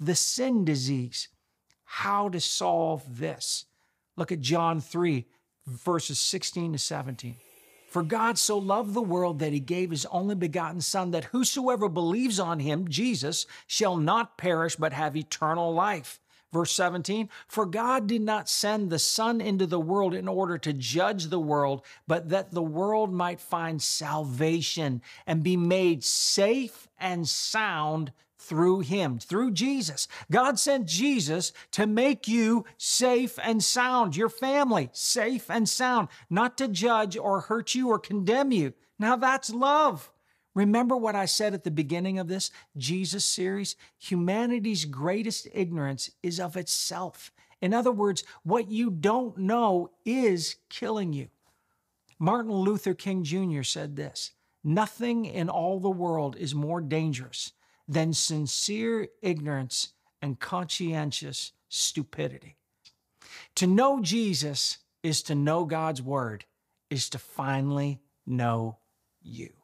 the sin disease, how to solve this. Look at John 3, verses 16 to 17. For God so loved the world that he gave his only begotten Son, that whosoever believes on him, Jesus, shall not perish but have eternal life. Verse 17, for God did not send the Son into the world in order to judge the world, but that the world might find salvation and be made safe and sound through him, through Jesus. God sent Jesus to make you safe and sound, your family safe and sound, not to judge or hurt you or condemn you. Now that's love. Remember what I said at the beginning of this Jesus series? Humanity's greatest ignorance is of itself. In other words, what you don't know is killing you. Martin Luther King Jr. said this, nothing in all the world is more dangerous than sincere ignorance and conscientious stupidity. To know Jesus is to know God's word, is to finally know you.